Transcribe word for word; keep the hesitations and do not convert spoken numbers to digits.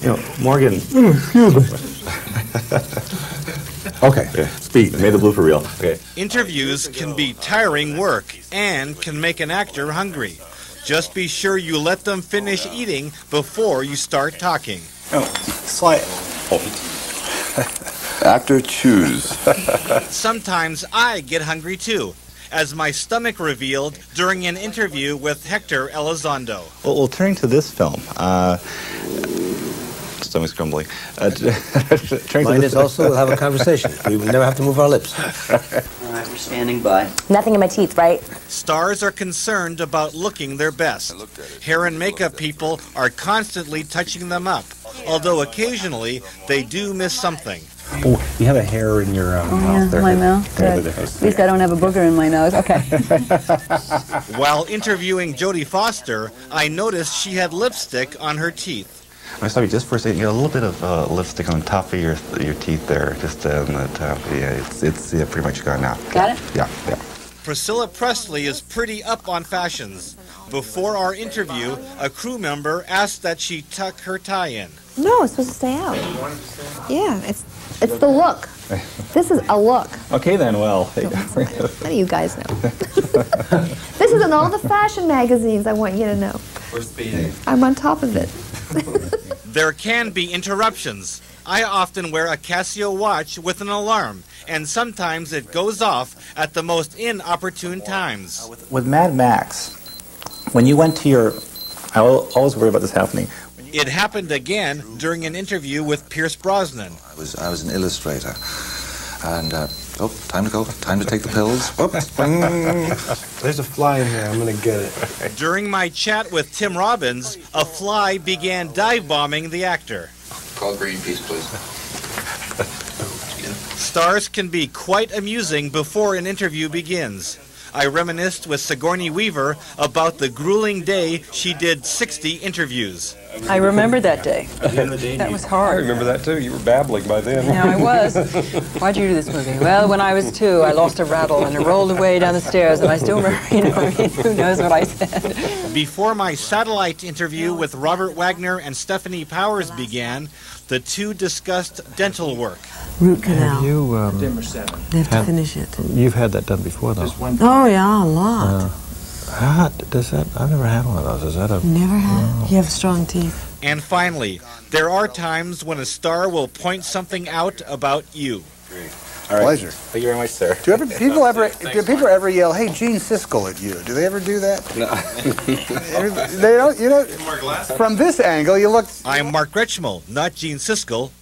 You know, Morgan. Excuse me. Okay. Yeah. Speak. Made the blooper reel. Okay. Interviews can be tiring work and can make an actor hungry. Just be sure you let them finish eating before you start talking. Oh, slight. Oh. Actor choose. Sometimes I get hungry too, as my stomach revealed during an interview with Hector Elizondo. Well, well turning to this film, uh, stomach's grumbling. Uh, Mine is also, we'll have a conversation. We will never have to move our lips. All right, we're standing by. Nothing in my teeth, right? Stars are concerned about looking their best. Hair and makeup people are constantly touching them up, although occasionally they do miss something. Oh, you have a hair in your um, oh, mouth. Yeah, there. My mouth. There. There. At least I don't have a booger in my nose. Okay. While interviewing Jodie Foster, I noticed she had lipstick on her teeth. I'm sorry, just for a second, you got a little bit of uh, lipstick on top of your your teeth there, just on the top. Yeah, it's, it's yeah, pretty much gone now. Got it? Yeah, yeah. Priscilla Presley is pretty up on fashions. Before our interview, a crew member asked that she tuck her tie in. No, it's supposed to stay out. Yeah, it's it's the look. This is a look. Okay then, well. How do you guys know? This is in all the fashion magazines, I want you to know. I'm on top of it. There can be interruptions. I often wear a Casio watch with an alarm, and sometimes it goes off at the most inopportune times. With Mad Max, when you went to your... I always worry about this happening. It happened again during an interview with Pierce Brosnan. I was, I was an illustrator, and... Uh, Oh, time to go. Time to take the pills. There's a fly in there. I'm going to get it. During my chat with Tim Robbins, a fly began dive-bombing the actor. Call Greenpeace, please. Stars can be quite amusing before an interview begins. I reminisced with Sigourney Weaver about the grueling day she did sixty interviews. I remember that day. That was hard. I remember that too. You were babbling by then. No, I was. Why'd you do this movie? Well, when I was two, I lost a rattle and it rolled away down the stairs, and I still remember, you know, I mean, who knows what I said. Before my satellite interview with Robert Wagner and Stephanie Powers began, the two discussed dental work. Root canal. Have you, um, they have had, to finish it. You've had that done before, though. Oh, yeah, a lot. Uh, How does that? I've never had one of those. Is that a? Never had. No. You have strong teeth. And finally, there are times when a star will point something out about you. All right. Pleasure. Thank you very much, sir. Do ever people ever Thanks, do people ever yell, "Hey, Gene Siskel" at you? Do they ever do that? No. They don't. You know. From this angle, you look. I'm Mark Greczmiel, not Gene Siskel.